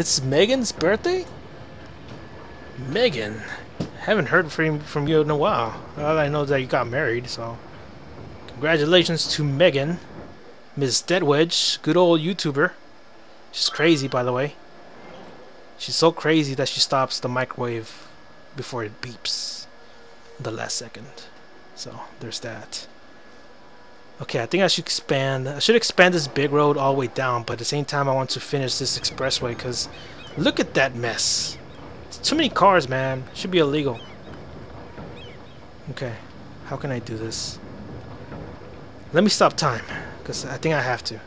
It's Megan's birthday? Megan. Haven't heard from you in a while. All I know is that you got married, so... Congratulations to Megan. Ms. Deadwedge, good old YouTuber. She's crazy, by the way. She's so crazy that she stops the microwave before it beeps. The last second. So, there's that. Okay, I think I should expand. I should expand this big road all the way down, but at the same time I want to finish this expressway, because look at that mess. It's too many cars, man. It should be illegal. Okay, how can I do this? Let me stop time, because I think I have to.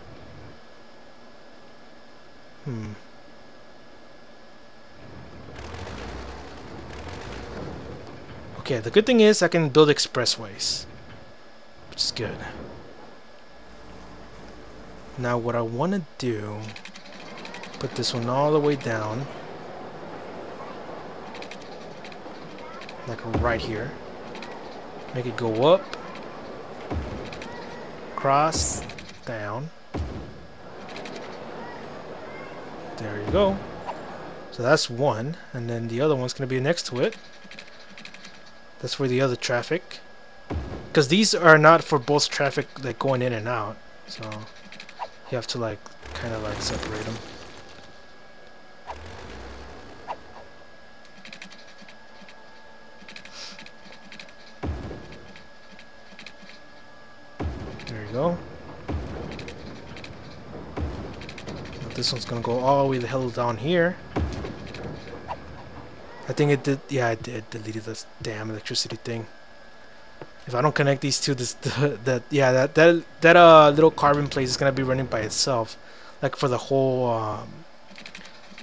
Okay, the good thing is I can build expressways, which is good. Now what I want to do, put this one all the way down, like right here, make it go up, cross, down, there you go. So that's one, and then the other one's going to be next to it. That's for the other traffic, because these are not for both traffic, like going in and out, so you have to like kind of like separate them. There you go. Now this one's gonna go all the way the hell down here. I think it did, yeah, it did, deleted this damn electricity thing. If I don't connect these two, that little carbon plate is gonna be running by itself, like for the whole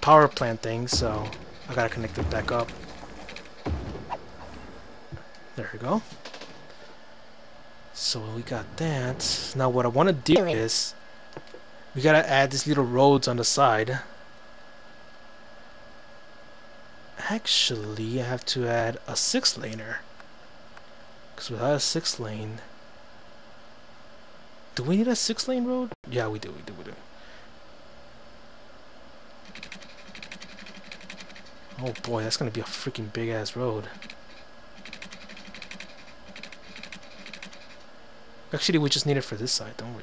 power plant thing, so I gotta connect it back up. There we go. So we got that. Now what I wanna do is, we gotta add these little roads on the side. Actually, I have to add a 6-laner. Because without a 6-lane... Do we need a 6-lane road? Yeah, we do. Oh boy, that's going to be a freaking big-ass road. Actually, we just need it for this side, don't we?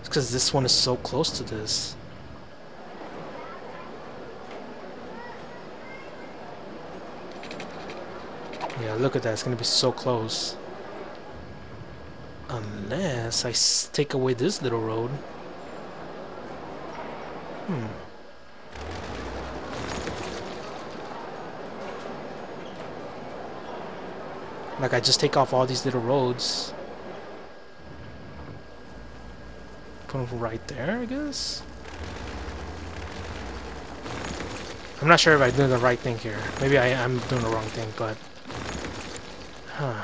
It's because this one is so close to this. Yeah, look at that. It's going to be so close. Unless I take away this little road. Like, I just take off all these little roads. Put them right there, I guess? I'm not sure if I'm doing the right thing here. Maybe I'm doing the wrong thing, but... Huh.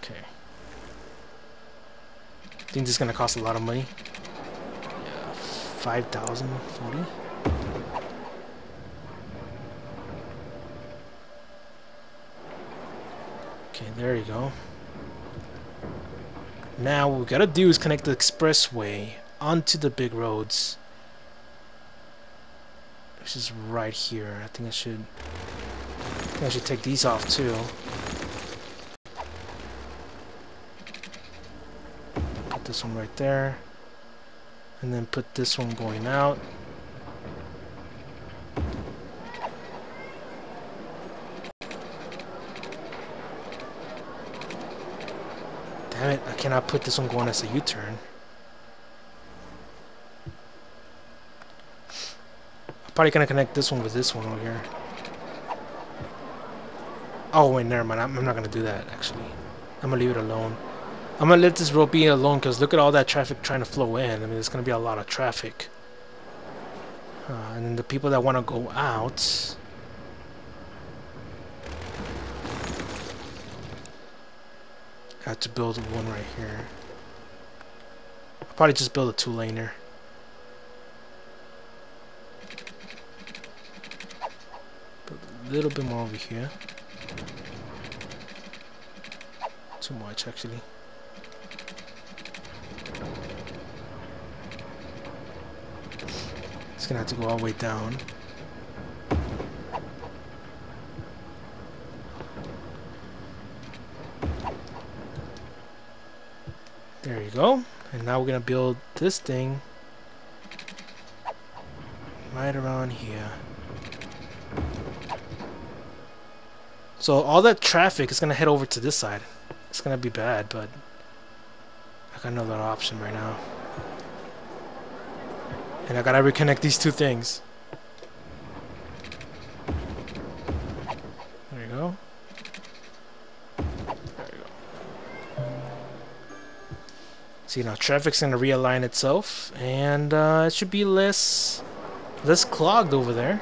Okay. Think this is gonna cost a lot of money. Yeah, 5,040. Okay, there you go. Now what we gotta do is connect the expressway onto the big roads, which is right here. I think I should take these off too. Put this one right there. And then put this one going out. Damn it, I cannot put this one going as a U-turn. I'm probably gonna connect this one with this one over here. Oh wait, never mind. I'm not gonna do that. Actually, I'm gonna leave it alone. I'm gonna let this road be alone, because look at all that traffic trying to flow in. I mean, there's gonna be a lot of traffic, and then the people that want to go out. Got to build one right here. I'll probably just build a 2-laner. Build a little bit more over here. Too much, actually. It's gonna have to go all the way down. There you go. And now we're gonna build this thing right around here. So all that traffic is gonna head over to this side. It's gonna be bad, but I got no other option right now. And I gotta reconnect these two things. There you go. There you go. See, now traffic's gonna realign itself, and it should be less clogged over there.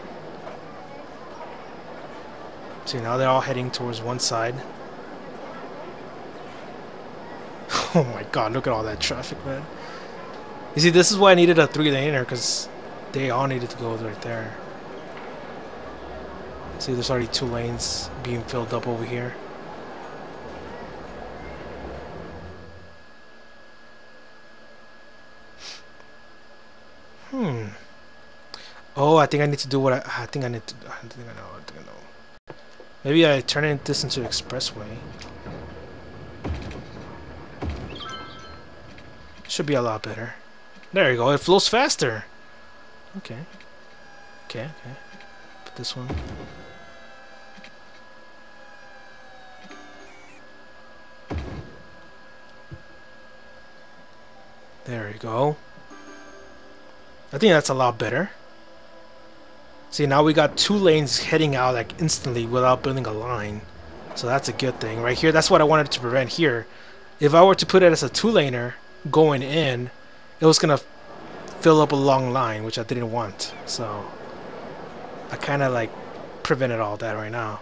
See, now they're all heading towards one side. Oh my god, look at all that traffic, man. You see, this is why I needed a 3-laner, because they all needed to go right there. See, there's already 2 lanes being filled up over here. Oh, I think I need to do what I think I need to do. I think I know. Maybe I turn this into an expressway. Should be a lot better. There you go. It flows faster. Okay. Okay. Okay. Put this one. There you go. I think that's a lot better. See, now we got 2 lanes heading out like instantly without building a line. So that's a good thing. Right here, that's what I wanted to prevent here. If I were to put it as a 2-laner going in, it was going to fill up a long line, which I didn't want. So I kind of like prevented all that right now.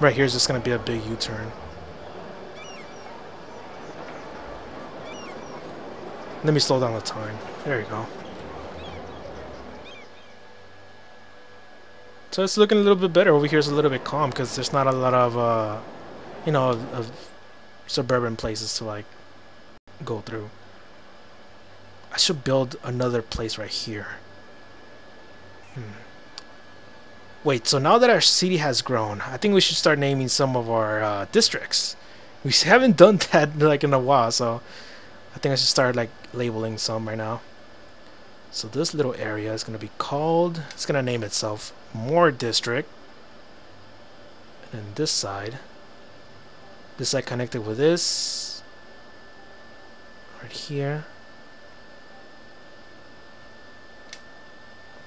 Right here is just going to be a big U-turn. Let me slow down the time. There you go. So it's looking a little bit better. Over here is a little bit calm because there's not a lot of, you know, of suburban places to like go through. I should build another place right here. Wait, so now that our city has grown, I think we should start naming some of our districts. We haven't done that like in a while, so I think I should start like labeling some right now. So this little area is gonna be called, it's gonna name itself More District. And then this side connected with this right here,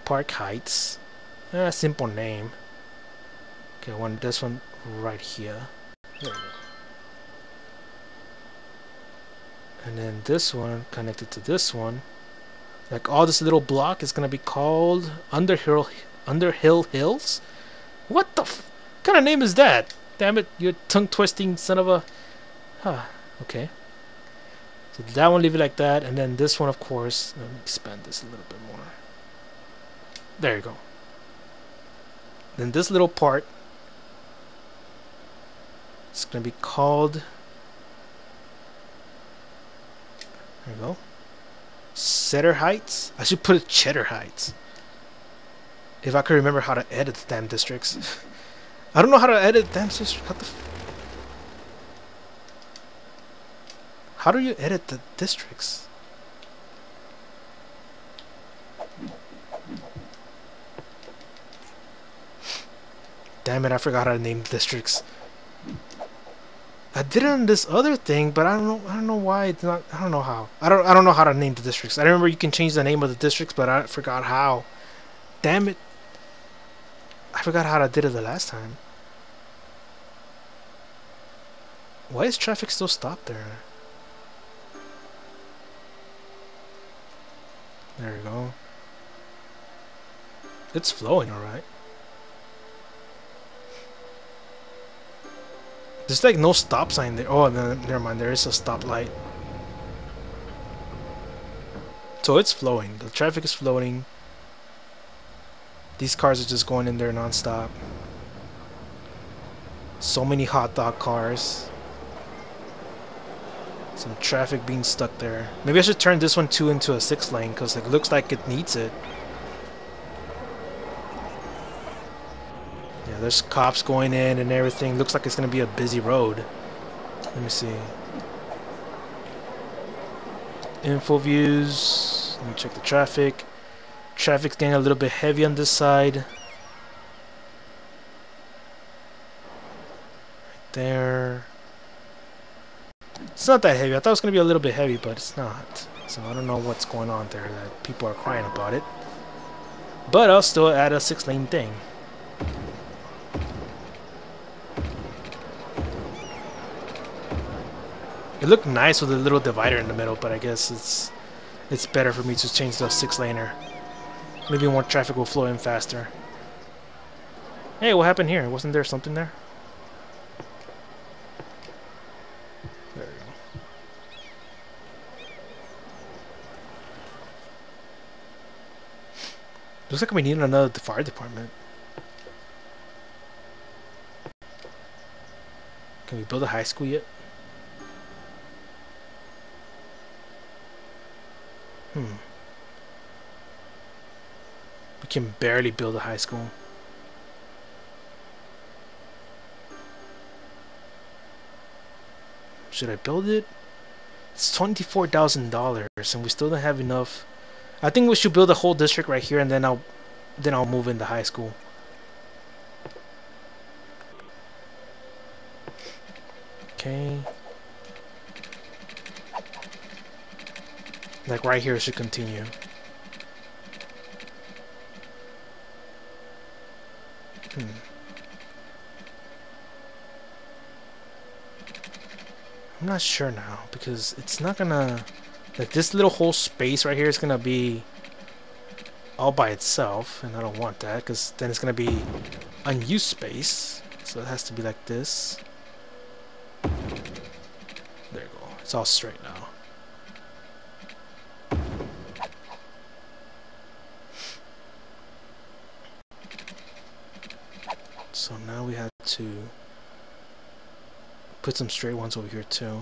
Park Heights. Simple name. Okay, this one right here. There we go. And then this one connected to this one. Like all this little block is gonna be called Underhill Hills. What the kind of name is that? Damn it, you tongue twisting son of a. Huh. Okay. So that one, leave it like that, and then this one, of course. Let me expand this a little bit more. There you go. Then this little part is gonna be called. There we go. Setter Heights? I should put it Cheddar Heights. If I could remember how to edit the damn districts. I don't know how to edit damn districts. How do you edit the districts? Damn it, I forgot how to name districts. I did it on this other thing, but I don't know why it's not. I don't know how. I don't know how to name the districts. I remember you can change the name of the districts, but I forgot how. Damn it! I forgot how I did it the last time. Why is traffic still stopped there? There you go. It's flowing, all right. There's like no stop sign there. Oh, no, never mind. There is a stoplight. So it's flowing. The traffic is flowing. These cars are just going in there nonstop. So many hot dog cars. Some traffic being stuck there. Maybe I should turn this one too into a 6-lane because it looks like it needs it. Yeah, there's cops going in and everything. Looks like it's gonna be a busy road. Let me see. Info views. Let me check the traffic. Traffic's getting a little bit heavy on this side. Right there. It's not that heavy. I thought it was going to be a little bit heavy, but it's not. So I don't know what's going on there that people are crying about it. But I'll still add a 6-lane thing. It looked nice with a little divider in the middle, but I guess it's better for me to change the 6-laner. Maybe more traffic will flow in faster. Hey, what happened here? Wasn't there something there? There we go. Looks like we need another fire department. Can we build a high school yet? We can barely build a high school. Should I build it? It's $24,000 and we still don't have enough. I think we should build a whole district right here and then I'll move into high school. Okay. Like right here, it should continue. I'm not sure now because it's not gonna, like, this little whole space right here is gonna be all by itself, and I don't want that because then it's gonna be unused space. So it has to be like this. There you go. It's all straight now. So now we have to put some straight ones over here too.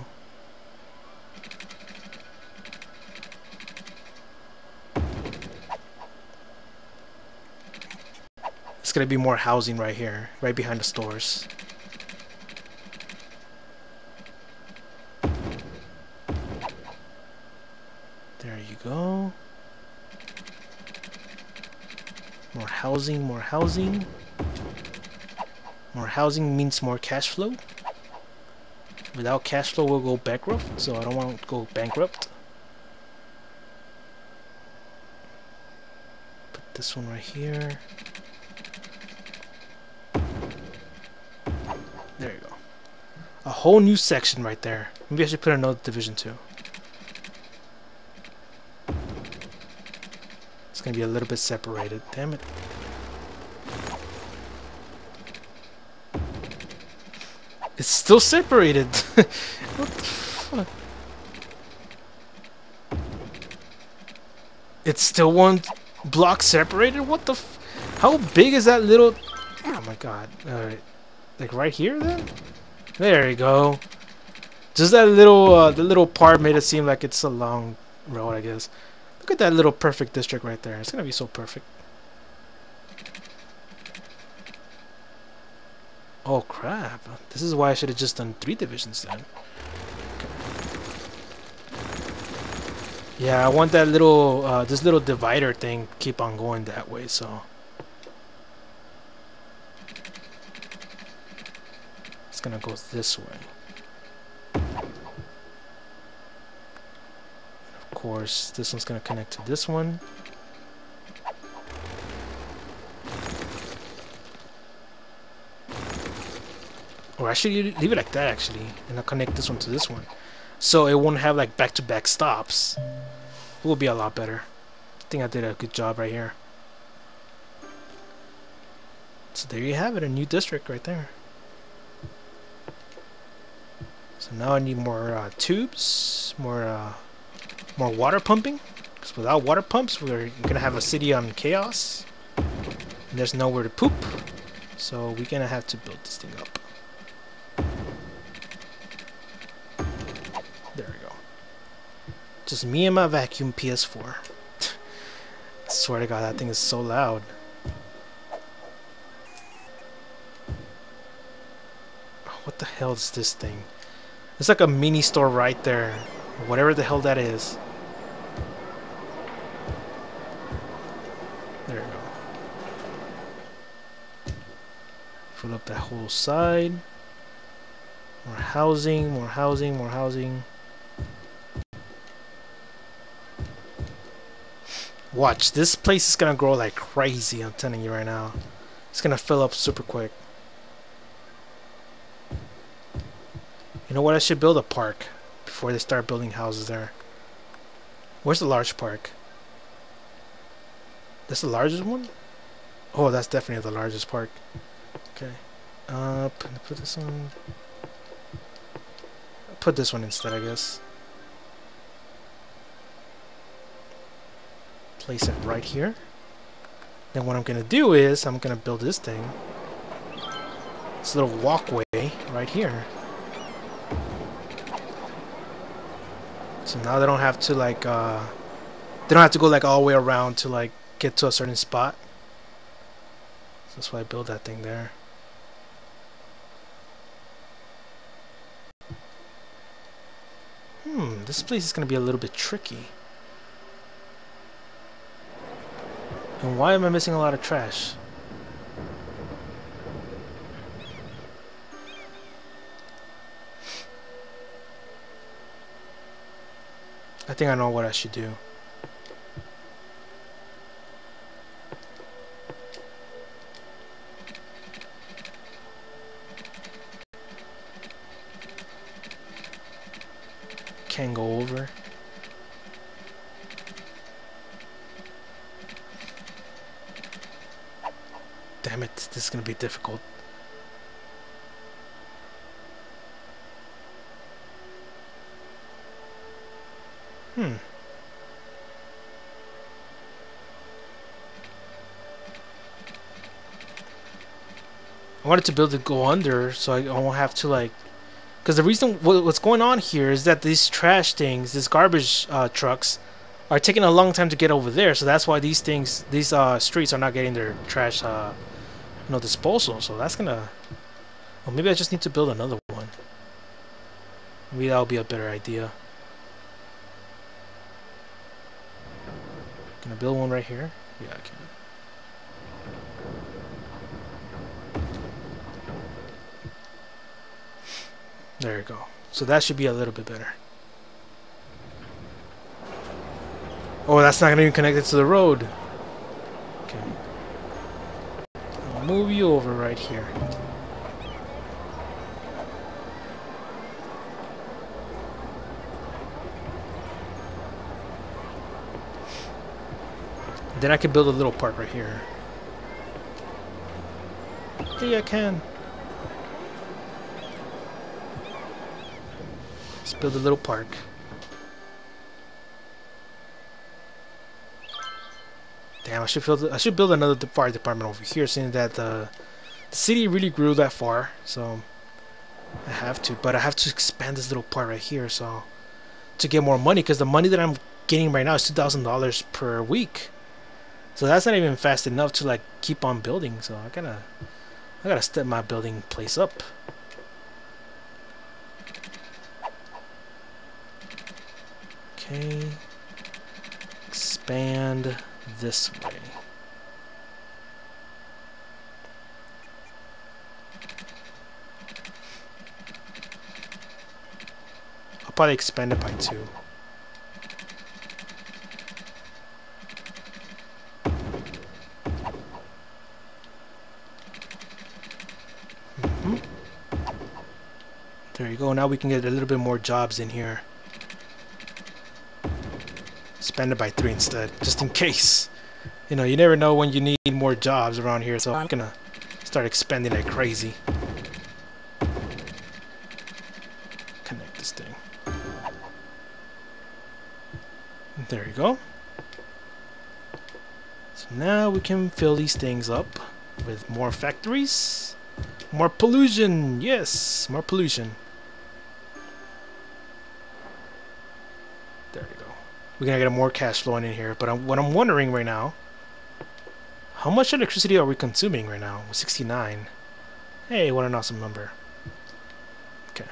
It's gonna be more housing right here, right behind the stores. There you go. More housing, more housing. More housing means more cash flow. Without cash flow, we'll go bankrupt, so I don't want to go bankrupt. Put this one right here. There you go. A whole new section right there. Maybe I should put another division too. It's going to be a little bit separated. Damn it. It's still separated. What the fuck? It's still one block separated? What the f... How big is that little... Oh my god. Alright. Like right here then? There you go. Just that little... the little part made it seem like it's a long road, I guess. Look at that little perfect district right there. It's gonna be so perfect. Oh crap, this is why I should have just done 3 divisions then. Okay. Yeah, I want that little, this little divider thing keep on going that way, so. It's gonna go this way. And of course, this one's gonna connect to this one. Or I should leave it like that actually, and I'll connect this one to this one, so it won't have like back-to-back stops. It will be a lot better. I think I did a good job right here. So there you have it, a new district right there. So now I need more tubes, more water pumping, because without water pumps, we're gonna have a city on chaos, and there's nowhere to poop. So we're gonna have to build this thing up. There we go. Just me and my vacuum PS4. I swear to God, that thing is so loud. What the hell is this thing? It's like a mini store right there. Whatever the hell that is. There we go. Fill up that whole side. More housing, more housing, more housing. Watch, this place is gonna grow like crazy, I'm telling you right now. It's gonna fill up super quick. You know what, I should build a park before they start building houses there. Where's the large park? That's the largest one? Oh, that's definitely the largest park. Okay. Put this on. Put this one instead, I guess. Place it right here. Then what I'm gonna do is I'm gonna build this thing. This little walkway right here. So now they don't have to like they don't have to go like all the way around to like get to a certain spot. So that's why I build that thing there. This place is gonna be a little bit tricky. And why am I missing a lot of trash? I think I know what I should do. Can't go over. Damn it, this is gonna be difficult. I wanted to build it go under so I won't have to like, because the reason what's going on here is that these trash things, these garbage trucks are taking a long time to get over there, so that's why these things, these streets are not getting their trash you know, disposal. So that's gonna, well, maybe I just need to build another one. Maybe that'll be a better idea. Can I build one right here? Yeah, I can. There you go. So that should be a little bit better. Oh, that's not going to even connect it to the road. Okay. I'll move you over right here. Then I can build a little park right here. Yeah, I can. Let's build a little park. Damn, I should build another fire department over here, seeing that the city really grew that far. So I have to, but I have to expand this little park right here, so to get more money, because the money that I'm getting right now is $2,000 per week. So that's not even fast enough to like keep on building. So I gotta step my building place up. Okay, expand this way. I'll probably expand it by 2. There you go. Now we can get a little bit more jobs in here. Expand it by 3 instead, just in case. You know, you never know when you need more jobs around here, so I'm gonna start expanding like crazy. Connect this thing. There you go. So now we can fill these things up with more factories. More pollution, yes, more pollution. There you go. we're going to get more cash flowing in here. But what I'm wondering right now, how much electricity are we consuming right now? 69. Hey, what an awesome number. Okay.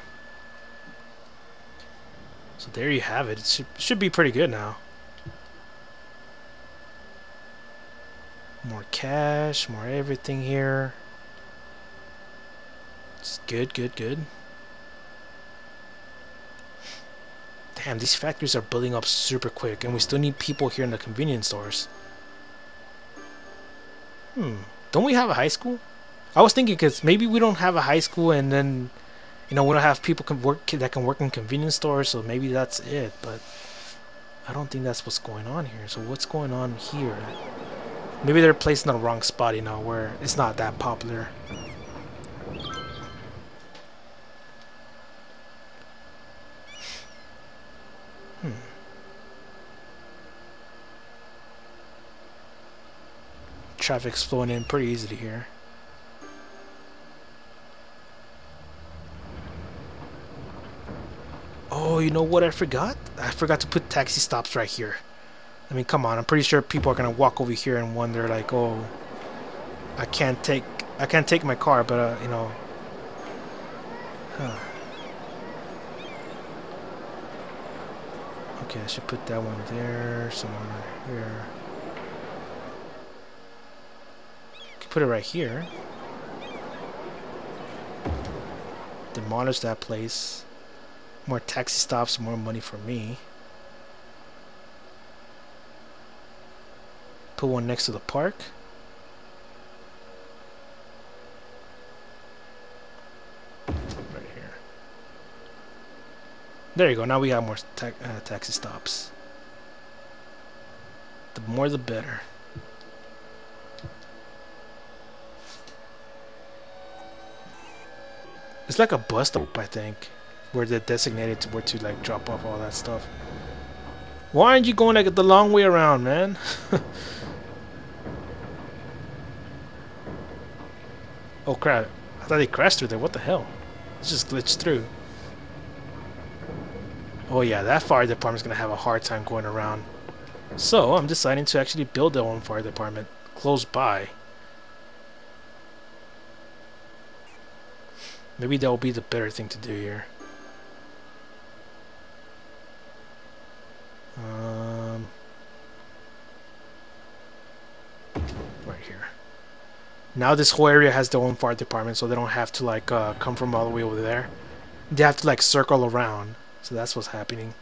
So there you have it. It should be pretty good now. More cash, more everything here. It's good, good, good. Damn, these factories are building up super quick, and we still need people here in the convenience stores. Don't we have a high school? I was thinking because maybe we don't have a high school, and then, you know, we don't have people that can work in convenience stores, so maybe that's it. But I don't think that's what's going on here. So what's going on here? Maybe they're placed in the wrong spot, you know, where it's not that popular. Traffic's flowing in pretty easily here. Oh, you know what I forgot? I forgot to put taxi stops right here. I mean, come on, I'm pretty sure people are gonna walk over here and wonder like, oh, I can't take my car, but you know. Okay, I should put that one there, somewhere here. Put it right here. Demolish that place. More taxi stops, more money for me. Put one next to the park. Right here. There you go. Now we have more taxi stops. The more the better. It's like a bus stop, I think, where they're designated to where to like drop off all that stuff. Why aren't you going like the long way around, man? Oh crap! I thought they crashed through there. What the hell? It just glitched through. Oh yeah, that fire department's gonna have a hard time going around. So I'm deciding to actually build their own fire department close by. Maybe that will be the better thing to do here. Right here. Now this whole area has their own fire department, so they don't have to like come from all the way over there. They have to like circle around. So that's what's happening.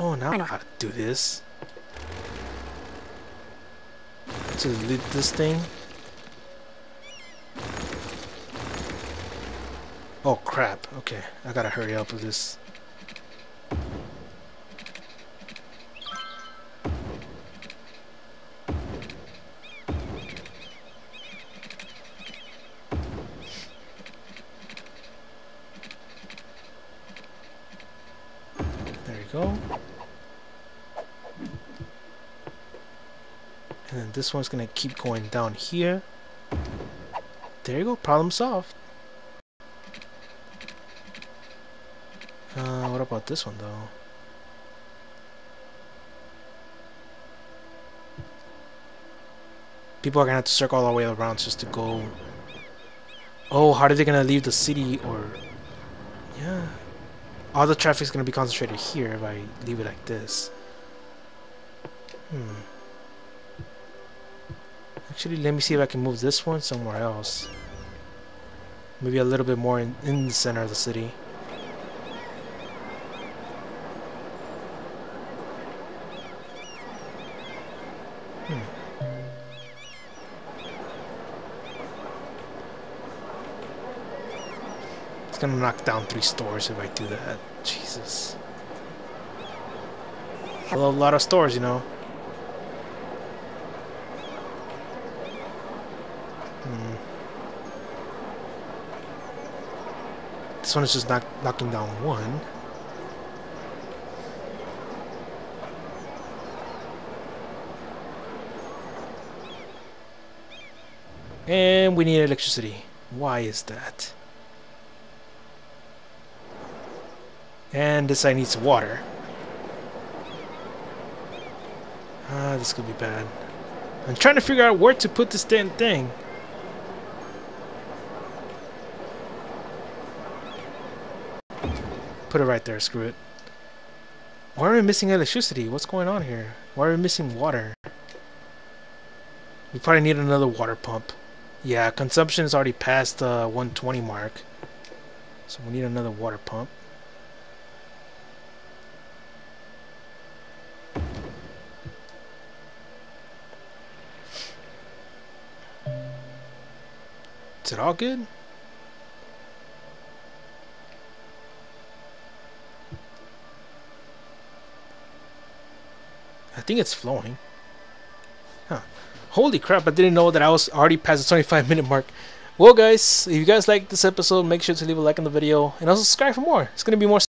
Oh, now I know how to do this. To delete this thing. Oh crap, okay, I gotta hurry up with this. There you go. And then this one's gonna keep going down here. There you go, problem solved. What about this one though? People are gonna have to circle all the way around just to go. Oh, how are they gonna leave the city? Or yeah, all the traffic's gonna be concentrated here if I leave it like this. Actually, let me see if I can move this one somewhere else. Maybe a little bit more in the center of the city. It's gonna knock down 3 stores if I do that. Jesus. A lot of stores, you know. This one is just knocking down 1. And we need electricity. Why is that? And this side needs water. Ah, this could be bad. I'm trying to figure out where to put this damn thing. Put it right there, screw it. Why are we missing electricity? What's going on here? Why are we missing water? We probably need another water pump. Yeah, consumption is already past the 120 mark. So we need another water pump. Is it all good? I think it's flowing. Huh. Holy crap, I didn't know that I was already past the 25-minute mark. Well guys, if you guys liked this episode, make sure to leave a like on the video and also subscribe for more. It's going to be more